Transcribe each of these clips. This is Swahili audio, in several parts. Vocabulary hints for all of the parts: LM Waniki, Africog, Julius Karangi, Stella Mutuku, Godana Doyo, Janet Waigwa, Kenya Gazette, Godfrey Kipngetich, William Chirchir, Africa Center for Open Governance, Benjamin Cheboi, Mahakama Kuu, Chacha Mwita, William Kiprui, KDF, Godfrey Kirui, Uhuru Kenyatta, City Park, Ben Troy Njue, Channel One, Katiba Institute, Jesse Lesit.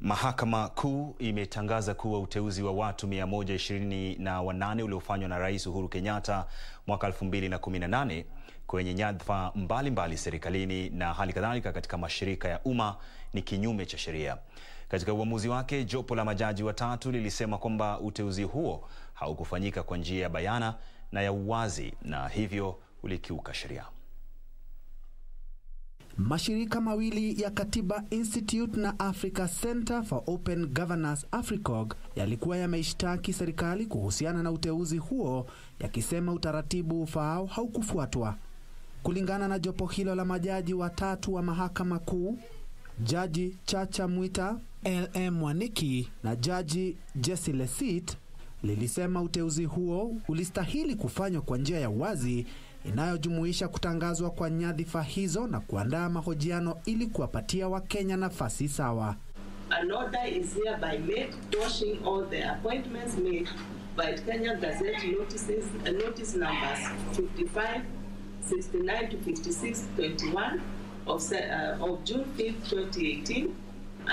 Mahakama Kuu imetangaza kuwa uteuzi wa watu 128 uliofanywa na Rais Uhuru Kenyatta mwaka 2018 kwenye nyadhifa mbalimbali serikalini na hali kadhalika katika mashirika ya umma ni kinyume cha sheria. Katika uamuzi wake, jopo la majaji watatu lilisema kwamba uteuzi huo haukufanyika kwa njia ya bayana na ya uwazi na hivyo ulikiuka sheria. Mashirika mawili ya Katiba Institute na Africa Center for Open Governance Africog yalikuwa yameishtaki serikali kuhusiana na uteuzi huo, yakisema utaratibu ufaao haukufuatwa. Kulingana na jopo hilo la majaji watatu wa Mahakama Kuu, Jaji Chacha Mwita, LM Waniki na Jaji Jesse Lesit, lilisema uteuzi huo ulistahili kufanywa kwa njia ya wazi inayojumuisha kutangazwa kwa nyadhifa hizo na kuandaa mahojiano ili kuwapatia Wakenya nafasi sawa. An order is hereby made toshing all the appointments made by Kenya Gazette notices and notice numbers 55, 69 to 56, 21 of June 5th, 2018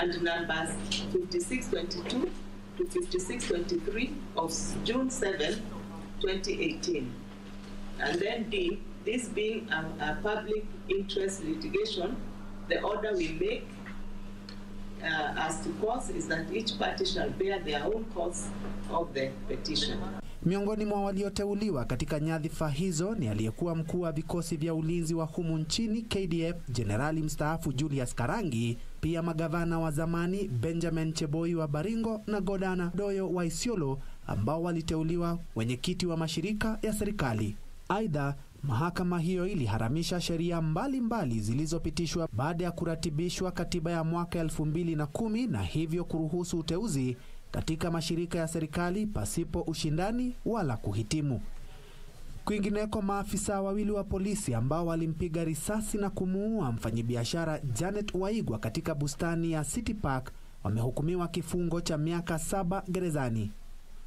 and numbers 56, 22 to 56, 23 of June 7th, 2018. And then D, this being a public interest litigation, the order we make as to cause is that each party shall bear their own cause of the petition. Miongoni mwa walioteuliwa katika nyadhifa hizo ni aliyekuwa mkuu wa vikosi vya ulinzi wa humu nchini KDF Generali mstaafu Julius Karangi, pia magavana wa zamani Benjamin Cheboi wa Baringo na Godana Doyo wa Isiolo ambao waliteuliwa wenyekiti wa mashirika ya serikali. Aidha, mahakama hiyo iliharamisha sheria mbalimbali zilizopitishwa baada ya kuratibishwa katiba ya mwaka 2010 na hivyo kuruhusu uteuzi katika mashirika ya serikali pasipo ushindani wala kuhitimu. Kwingineko, maafisa wawili wa polisi ambao walimpiga risasi na kumuua mfanyibiashara Janet Waigwa katika bustani ya City Park wamehukumiwa kifungo cha miaka 7 gerezani.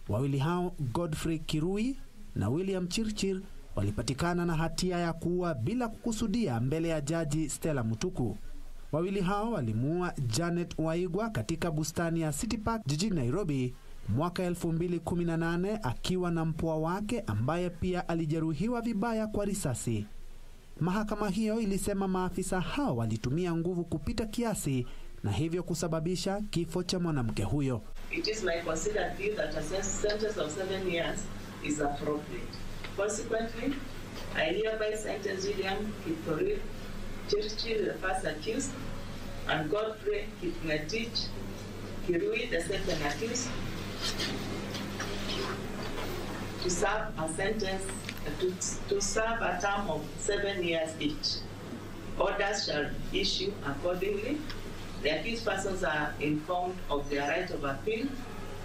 Wawili hao, Godfrey Kirui na William Chirchir, walipatikana na hatia ya kuua bila kukusudia mbele ya Jaji Stella Mutuku. Wawili hao walimuua Janet Waigwa katika bustani ya City Park jijini Nairobi mwaka 2018 akiwa na mpwa wake ambaye pia alijeruhiwa vibaya kwa risasi. Mahakama hiyo ilisema maafisa hao walitumia nguvu kupita kiasi na hivyo kusababisha kifo cha mwanamke huyo. It is my considered view that a sentence of 7 years is appropriate. Consequently, I hereby sentence William Kiprui, Chirchir, the first accused, and Godfrey Kipngetich, Kirui, the second accused, to serve a sentence, to serve a term of 7 years each. Orders shall issue accordingly. The accused persons are informed of their right of appeal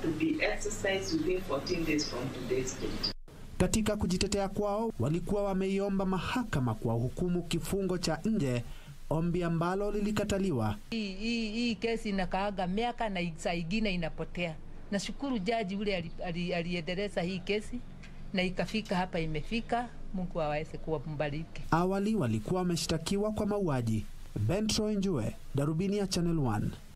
to be exercised within 14 days from today's date. Katika kujitetea kwao, walikuwa wameiomba mahakama kwa hukumu kifungo cha nje, ombi ambalo lilikataliwa. Hii kesi inakaaga miaka na saa ingine inapotea. Na shukuru jaji ule aliendeleza hii kesi na ikafika hapa imefika. Mungu awaweze kuwa mbariki. Awali walikuwa wameshtakiwa kwa mauaji. Ben Troy Njue, Darubini ya Channel One.